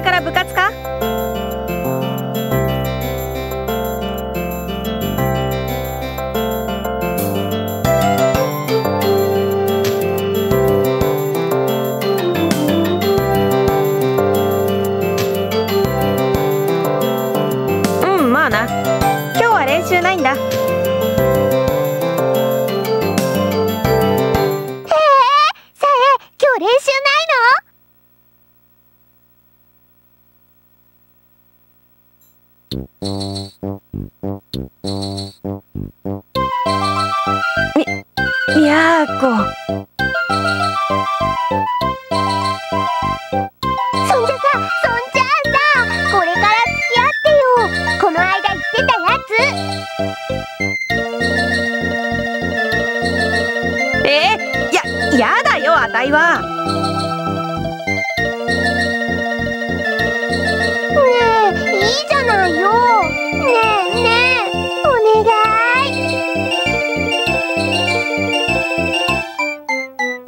れから部活か？うん、まあな。今日は練習ないんだ。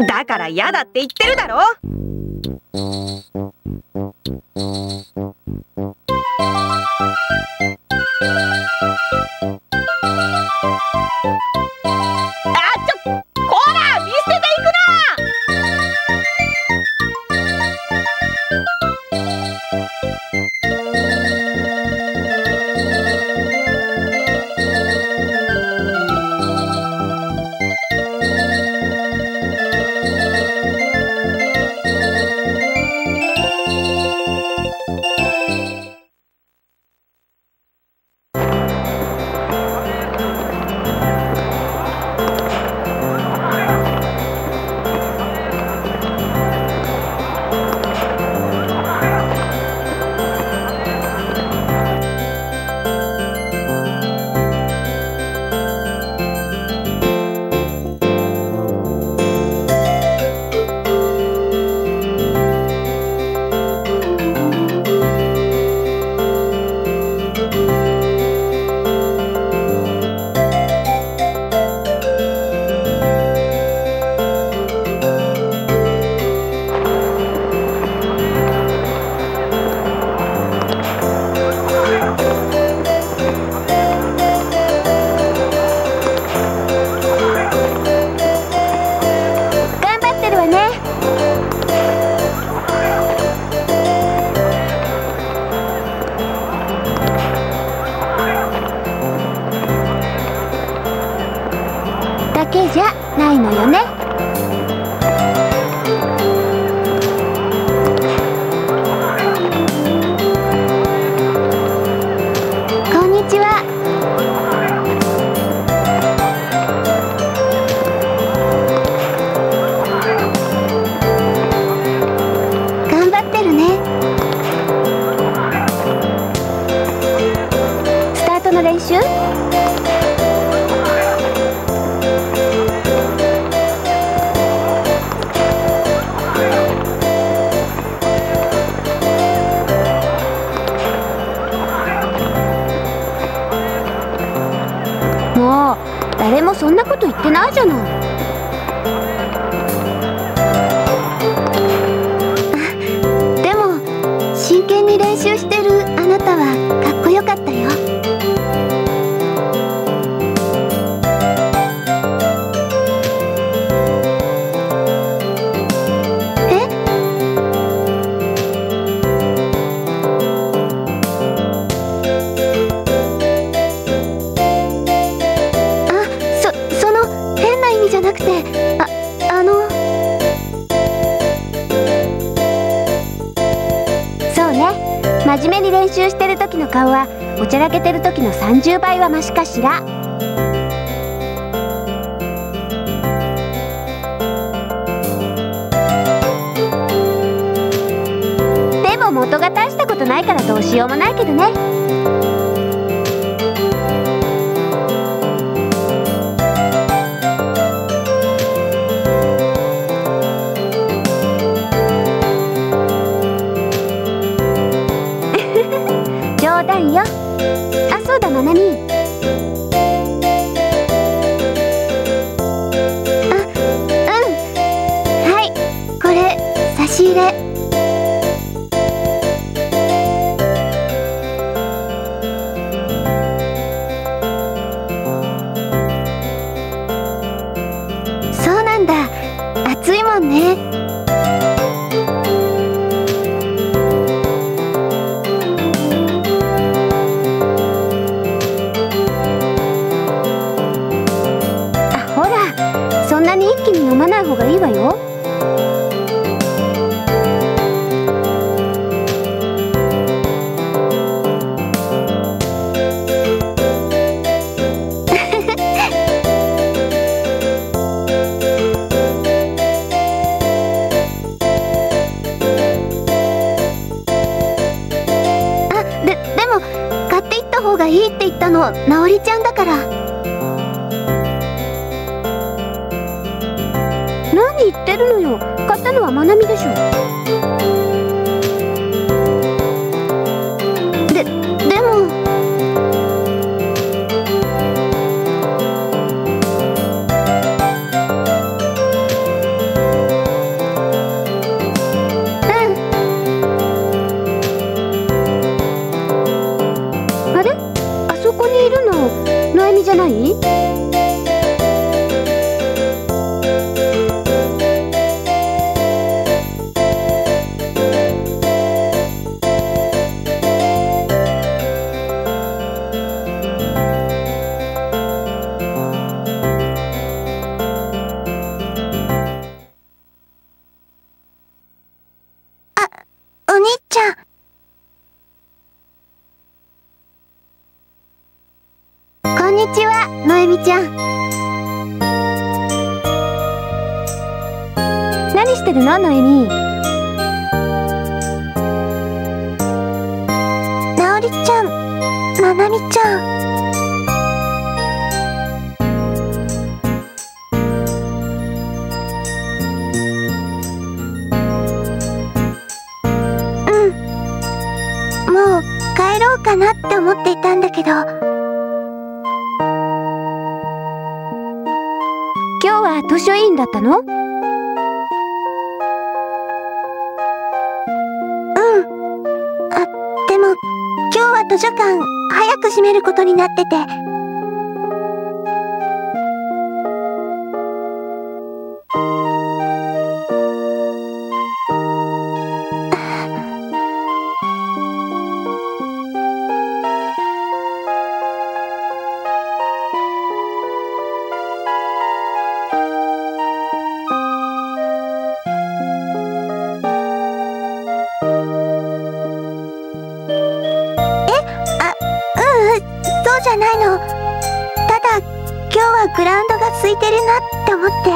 だから嫌だって言ってるだろ。誰もそんなこと言ってないじゃない。でも真剣に練習してるあなたはかっこよかったよ。真面目に練習してる時の顔はおちゃらけてる時の30倍はマシかしら。でも元が大したことないからどうしようもないけどね。ない方がいいわよ。あ、でも買っていった方がいいって言ったのナオリちゃんだから。何言ってるのよ。買ったのはまなみでしょ。でもうん。あれ？あそこにいるのなえみじゃない？こんにちは、のえみちゃん。何してるの、のえみ。なおりちゃん、まなみちゃん。うん。もう帰ろうかなって思っていたんだけど。今日は図書委員だったの？うん。あ、でも今日は図書館早く閉めることになってて、じゃないの。ただ今日はグラウンドが空いてるなって思って。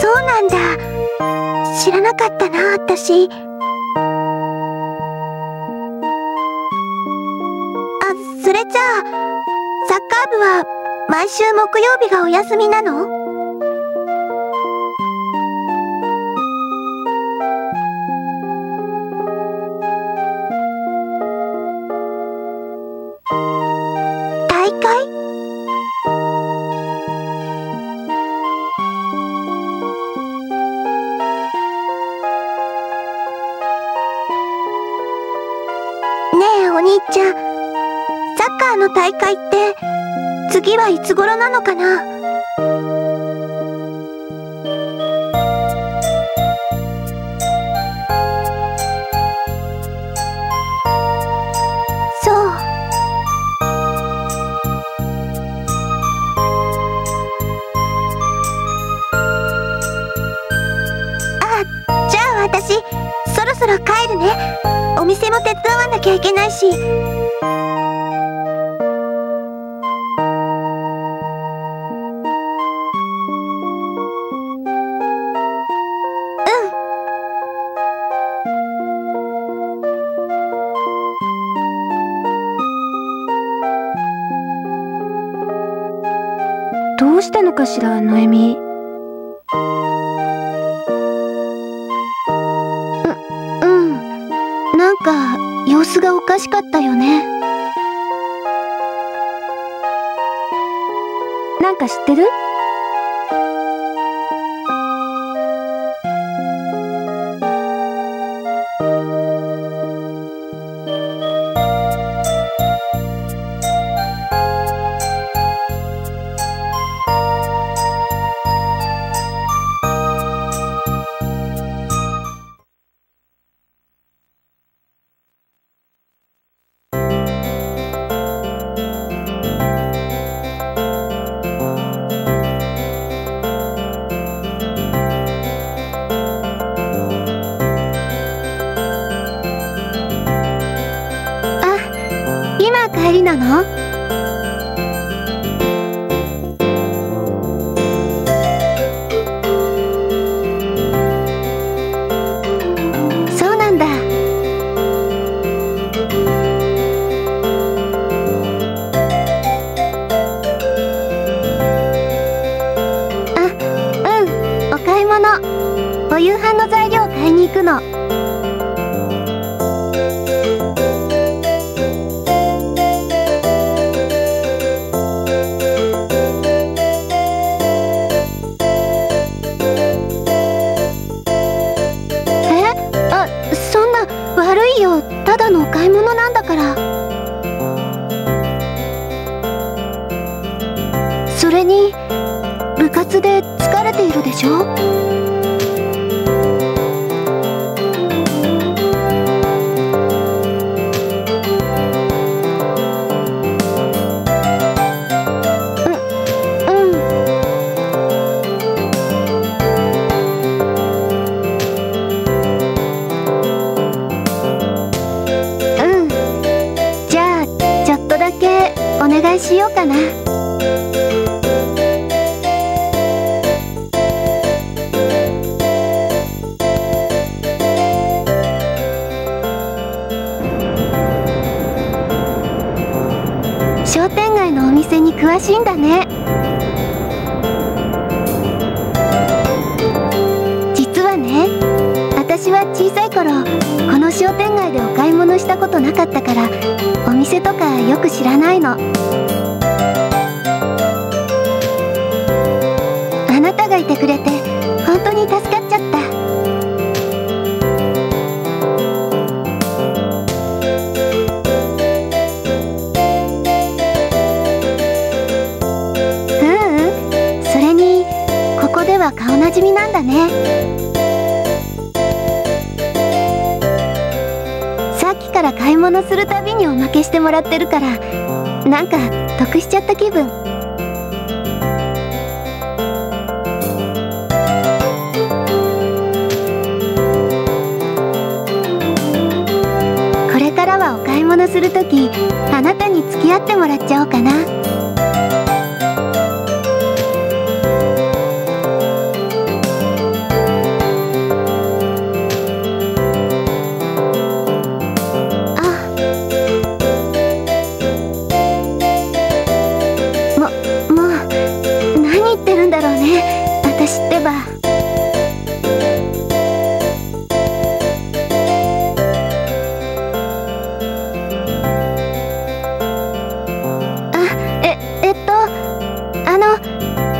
そうなんだ、知らなかったな私。あ、それじゃあサッカー部は毎週木曜日がお休みなの？大会？ねえお兄ちゃん、サッカーの大会って次はいつ頃なのかな？そう。あ、じゃあ私そろそろ帰るね。お店も手伝わなきゃいけないし。どうしたのかしら、のえみ。なんか様子がおかしかったよね。なんか知ってる？帰りなの？そうなんだ。あ、うん、お買い物。お夕飯の材料買いに行くの。ただのお買い物なんだから。それに部活で疲れているでしょ。お願いしようかな。商店街のお店に詳しいんだね。実はね、私は小さい頃この商店街でお買い物したことなかったからお店とかよく知らないの。あなたがいてくれて本当に助かっちゃった。それにここでは顔なじみなんだね。から買い物するたびにおまけしてもらってるから、なんか得しちゃった気分。これからはお買い物するときあなたに付き合ってもらっちゃおうかな。私ってば。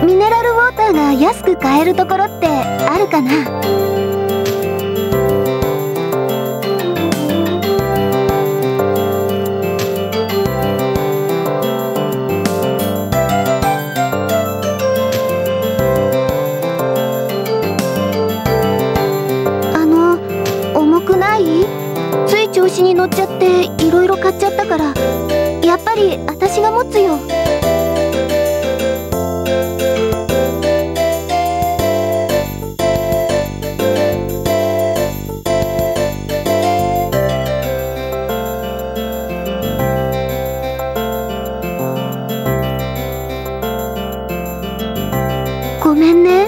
ミネラルウォーターが安く買えるところってあるかな？調子に乗っちゃっていろいろ買っちゃったから、やっぱり私が持つよ。ごめんね。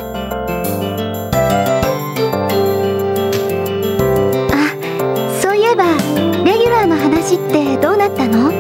ってどうなったの？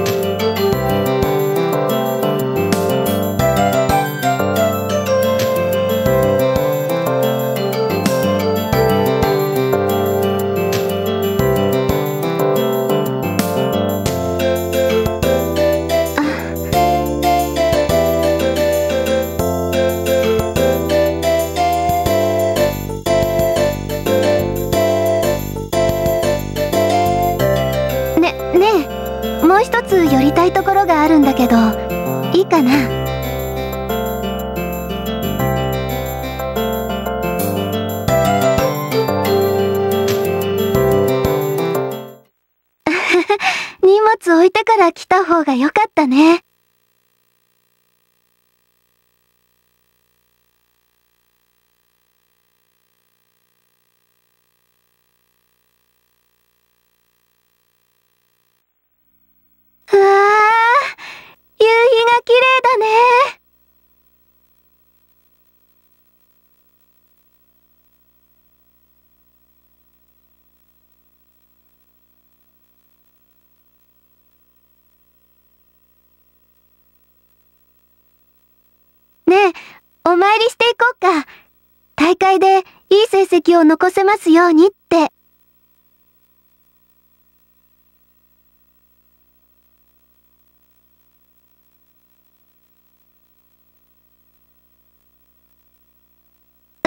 もう一つ寄りたいところがあるんだけど、いいかな？荷物置いてから来た方がよかったね。お参りしていこうか。大会でいい成績を残せますようにって。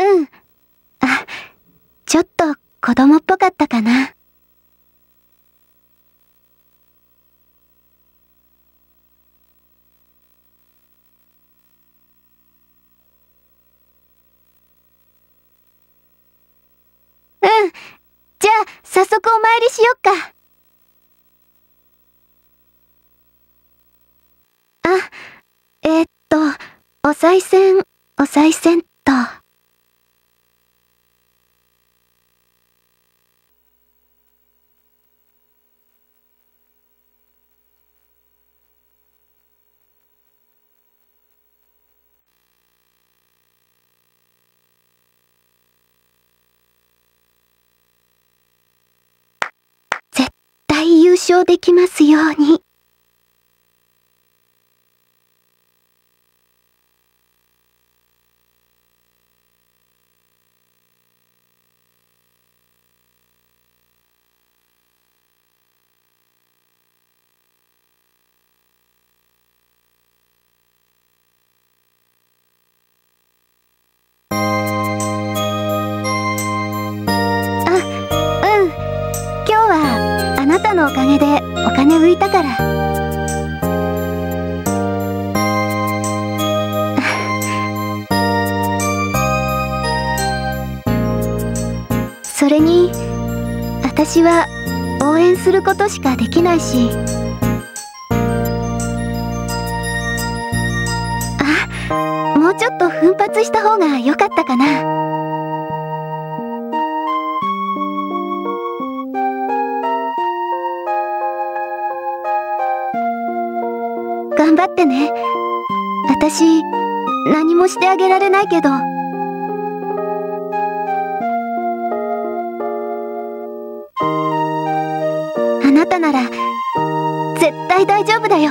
うん。あ、ちょっと子供っぽかったかな。うん。じゃあ、早速お参りしよっか。あ、お賽銭、お賽銭っと。優勝できますように。おかげでお金浮いたからそれに私は応援することしかできないし、あ、もうちょっと奮発した方が良かったかな。頑張ってね。私、何もしてあげられないけど。あなたなら、絶対大丈夫だよ。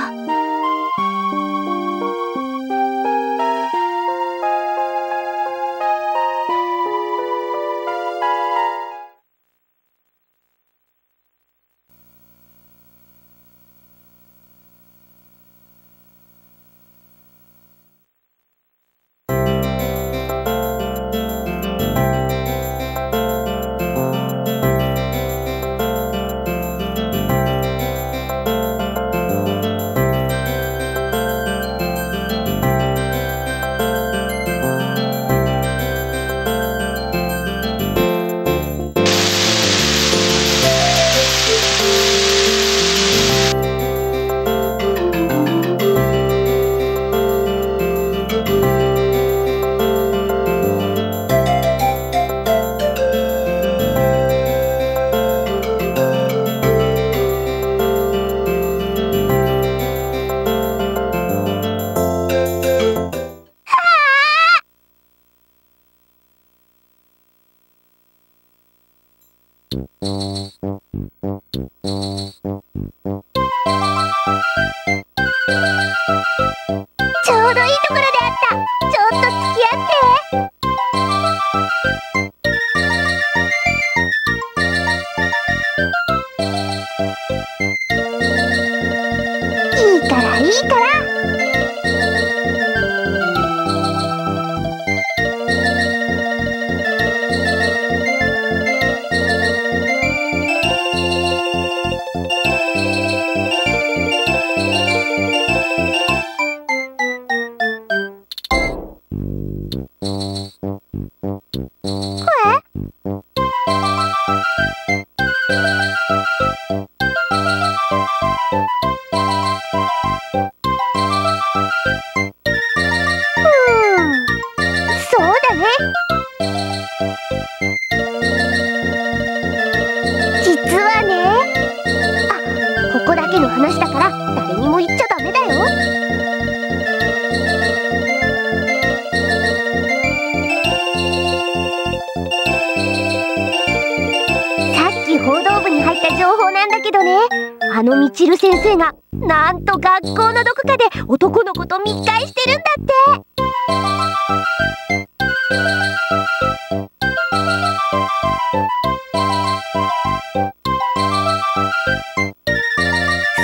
ああのみちる先生がなんと学校のどこかで男の子と密会してるんだって。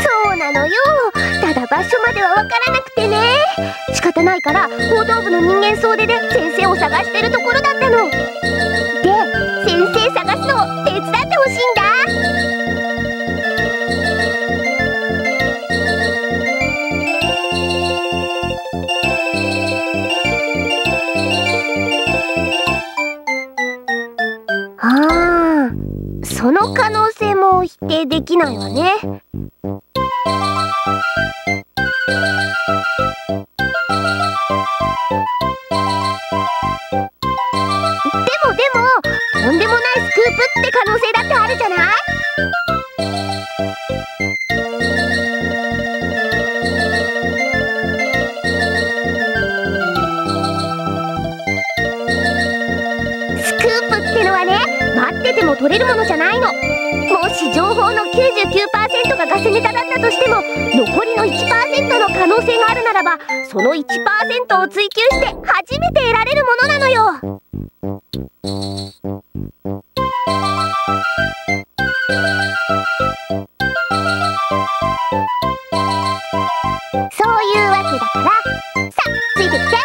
そうなのよ。ただ場所まではわからなくてね、仕方ないから報道部の人間総出で先生を探してるところだったの。で先生探すのを手伝ってほしいんだ。その可能性も否定できないわね。でもとんでもないスクープって可能性だってあるじゃない？取れるものじゃないの。もし情報の 99% がガセネタだったとしても、残りの 1% の可能性があるならば、その 1% を追求して初めて得られるものなのよ。そういうわけだから、さあついてきて。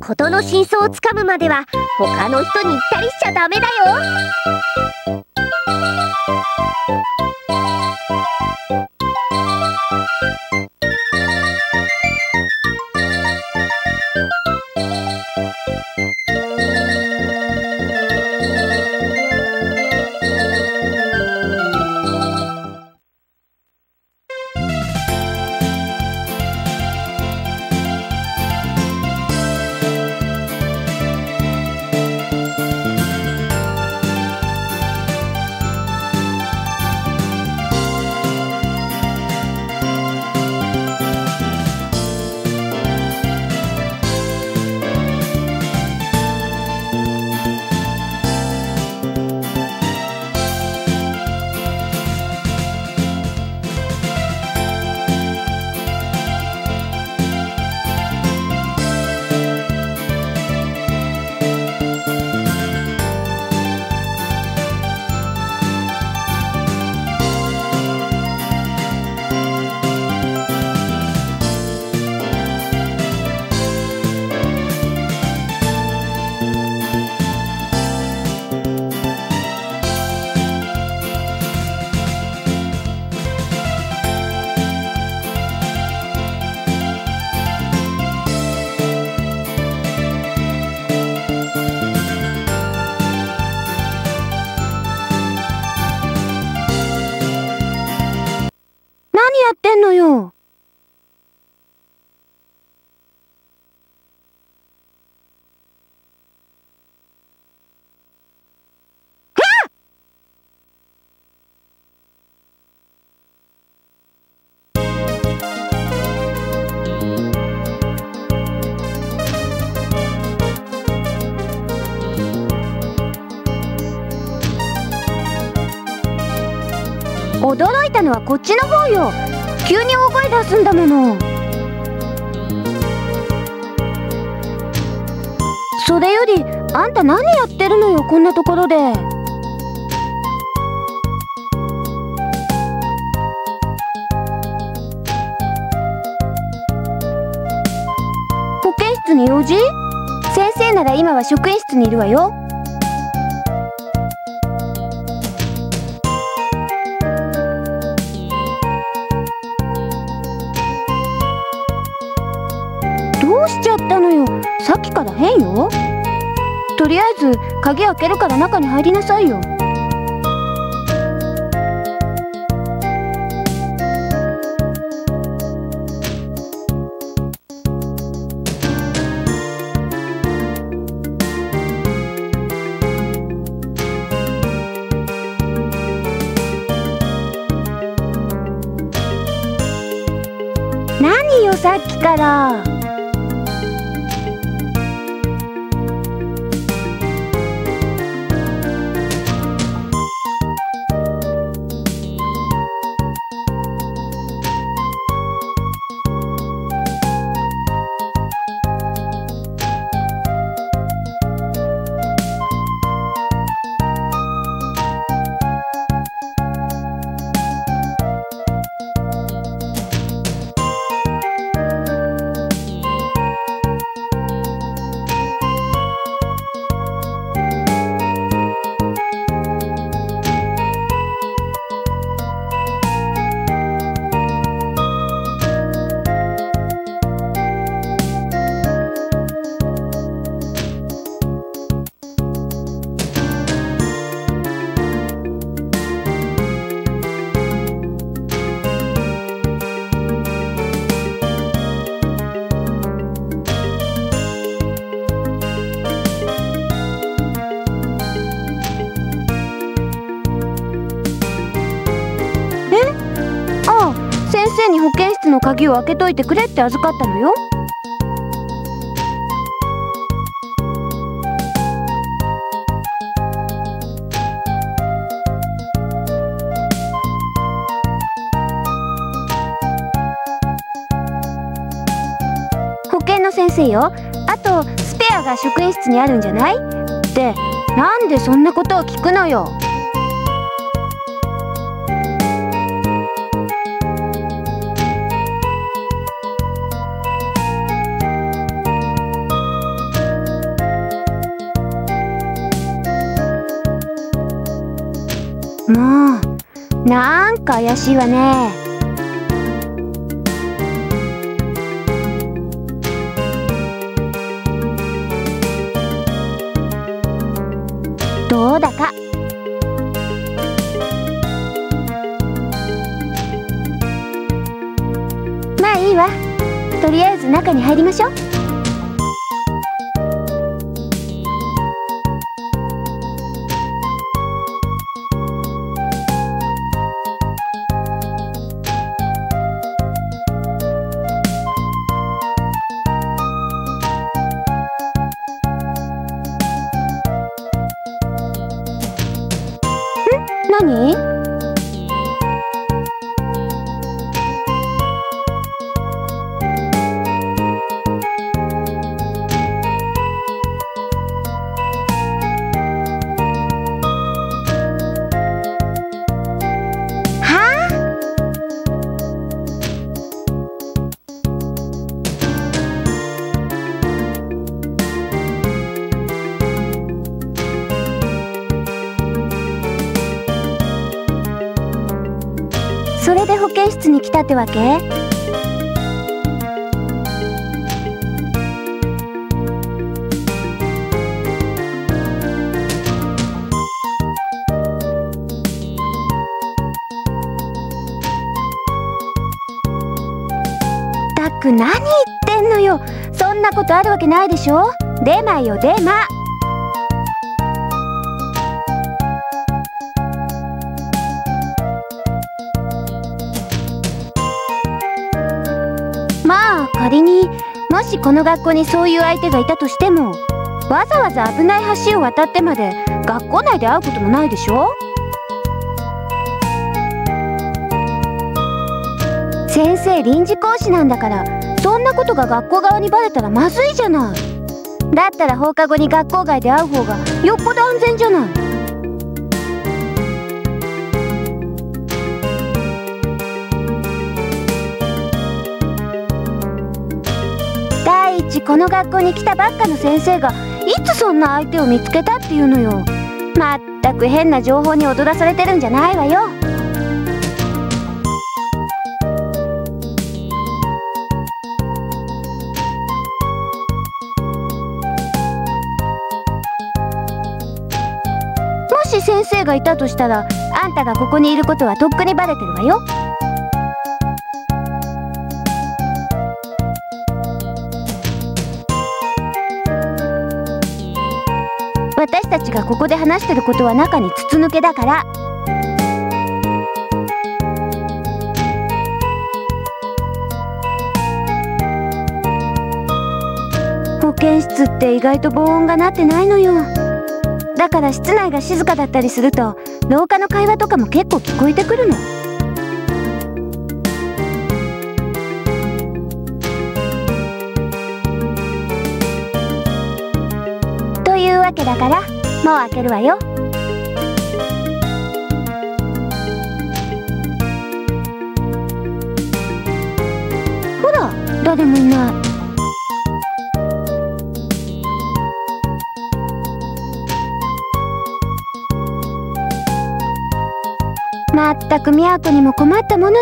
事の真相をつかむまでは他の人に言ったりしちゃダメだよ。驚いたのはこっちの方よ。急に大声出すんだもの。それよりあんた何やってるのよ、こんなところで。保健室に用事？先生なら今は職員室にいるわよ。どうしちゃったのよ、さっきから変よ。とりあえず鍵開けるから中に入りなさいよ。何よさっきから。先生に保健室の鍵を開けといてくれって預かったのよ。保健の先生よ。あとスペアが職員室にあるんじゃない？ってなんでそんなことを聞くのよ。もうなんか怪しいわね。どうだか。まあいいわ。とりあえず中に入りましょう。何？それで保健室に来たってわけ？たく、何言ってんのよ。そんなことあるわけないでしょ。デマよデマ。まあ仮にもしこの学校にそういう相手がいたとしても、わざわざ危ない橋を渡ってまで学校内で会うこともないでしょ。先生臨時講師なんだから、そんなことが学校側にバレたらまずいじゃない。だったら放課後に学校外で会う方がよっぽど安全じゃない。第一、この学校に来たばっかの先生がいつそんな相手を見つけたっていうのよ。まったく変な情報に踊らされてるんじゃないわよ。もし先生がいたとしたら、あんたがここにいることはとっくにバレてるわよ。私たちがここで話してることは中に筒抜けだから。保健室って意外と防音がなってないのよ。だから室内が静かだったりすると、廊下の会話とかも結構聞こえてくるの。だからもう開けるわよ。ほら、誰もいない。まったく美和子にも困ったものね。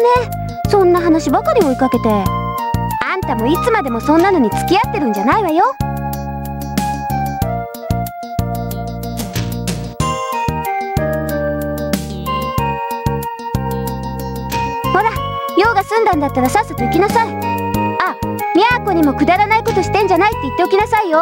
そんな話ばかり追いかけて。あんたもいつまでもそんなのに付き合ってるんじゃないわよ。済んだんだったらさっさと行きなさい。あ、美和子にもくだらないことしてんじゃないって言っておきなさいよ。